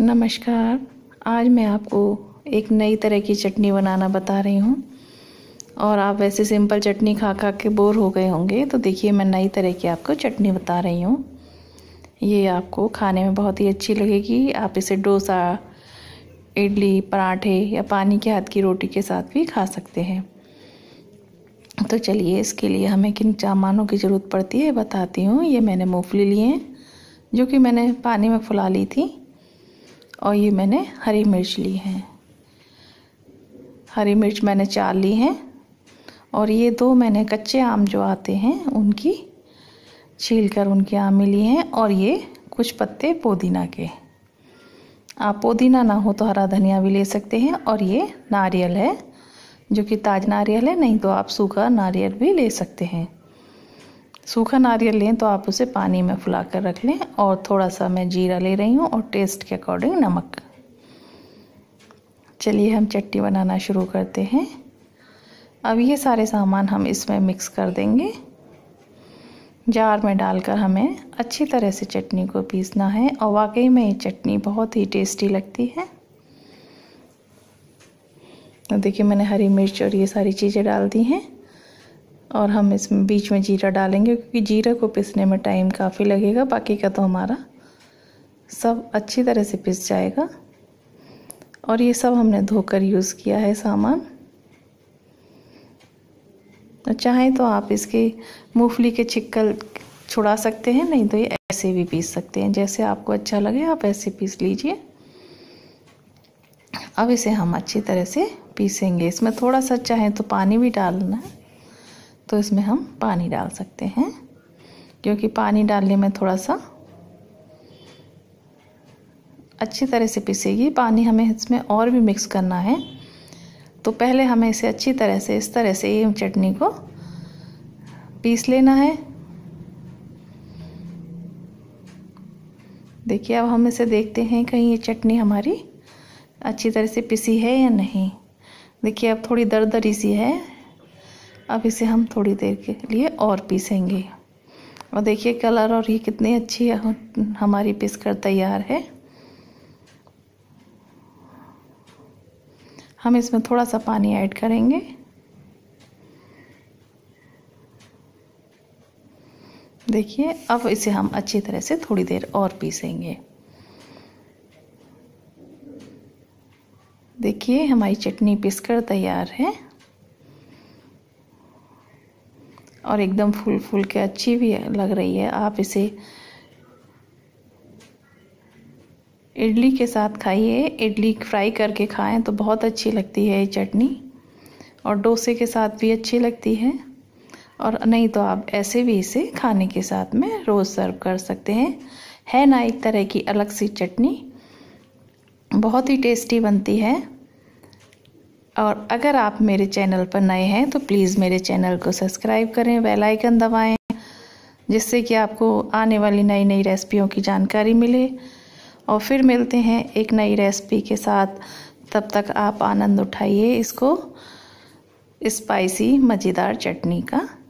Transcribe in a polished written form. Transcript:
नमस्कार, आज मैं आपको एक नई तरह की चटनी बनाना बता रही हूँ। और आप वैसे सिंपल चटनी खा के बोर हो गए होंगे, तो देखिए मैं नई तरह की आपको चटनी बता रही हूँ। ये आपको खाने में बहुत ही अच्छी लगेगी। आप इसे डोसा, इडली, पराठे या पानी के हाथ की रोटी के साथ भी खा सकते हैं। तो चलिए, इसके लिए हमें किन सामानों की ज़रूरत पड़ती है बताती हूँ। ये मैंने मूंगफली लिए हैं, जो कि मैंने पानी में फुला ली थी। और ये मैंने हरी मिर्च ली है, हरी मिर्च मैंने 4 ली हैं। और ये 2 मैंने कच्चे आम जो आते हैं उनकी छील कर उनकी आमी ली हैं। और ये कुछ पत्ते पुदीना के, आप पुदीना ना हो तो हरा धनिया भी ले सकते हैं। और ये नारियल है, जो कि ताज़ा नारियल है, नहीं तो आप सूखा नारियल भी ले सकते हैं। सूखा नारियल लें तो आप उसे पानी में फुला कर रख लें। और थोड़ा सा मैं जीरा ले रही हूँ और टेस्ट के अकॉर्डिंग नमक। चलिए हम चटनी बनाना शुरू करते हैं। अब ये सारे सामान हम इसमें मिक्स कर देंगे। जार में डालकर हमें अच्छी तरह से चटनी को पीसना है। और वाकई में ये चटनी बहुत ही टेस्टी लगती है। तो देखिए मैंने हरी मिर्च और ये सारी चीज़ें डाल दी हैं। और हम इसमें बीच में जीरा डालेंगे, क्योंकि जीरा को पिसने में टाइम काफ़ी लगेगा। बाकी का तो हमारा सब अच्छी तरह से पिस जाएगा। और ये सब हमने धोकर यूज़ किया है सामान। तो चाहें तो आप इसके मूंगफली के छिक्कल छुड़ा सकते हैं, नहीं तो ये ऐसे भी पीस सकते हैं। जैसे आपको अच्छा लगे आप ऐसे पीस लीजिए। अब इसे हम अच्छी तरह से पीसेंगे। इसमें थोड़ा सा चाहें तो पानी भी डालना है, तो इसमें हम पानी डाल सकते हैं, क्योंकि पानी डालने में थोड़ा सा अच्छी तरह से पिसेगी। पानी हमें इसमें और भी मिक्स करना है। तो पहले हमें इसे अच्छी तरह से इस तरह से ये चटनी को पीस लेना है। देखिए अब हम इसे देखते हैं कहीं ये चटनी हमारी अच्छी तरह से पिसी है या नहीं। देखिए अब थोड़ी दरदरी सी है। अब इसे हम थोड़ी देर के लिए और पीसेंगे। और देखिए कलर और ये कितनी अच्छी हमारी पिस कर तैयार है। हम इसमें थोड़ा सा पानी ऐड करेंगे। देखिए अब इसे हम अच्छी तरह से थोड़ी देर और पीसेंगे। देखिए हमारी चटनी पिस कर तैयार है। और एकदम फूल फूल के अच्छी भी लग रही है। आप इसे इडली के साथ खाइए। इडली फ्राई करके खाएं तो बहुत अच्छी लगती है ये चटनी। और डोसे के साथ भी अच्छी लगती है। और नहीं तो आप ऐसे भी इसे खाने के साथ में रोज़ सर्व कर सकते हैं। है ना एक तरह की अलग सी चटनी, बहुत ही टेस्टी बनती है। और अगर आप मेरे चैनल पर नए हैं तो प्लीज़ मेरे चैनल को सब्सक्राइब करें, बेल आइकन दबाएं, जिससे कि आपको आने वाली नई नई रेसिपियों की जानकारी मिले। और फिर मिलते हैं एक नई रेसिपी के साथ। तब तक आप आनंद उठाइए इसको स्पाइसी मज़ेदार चटनी का।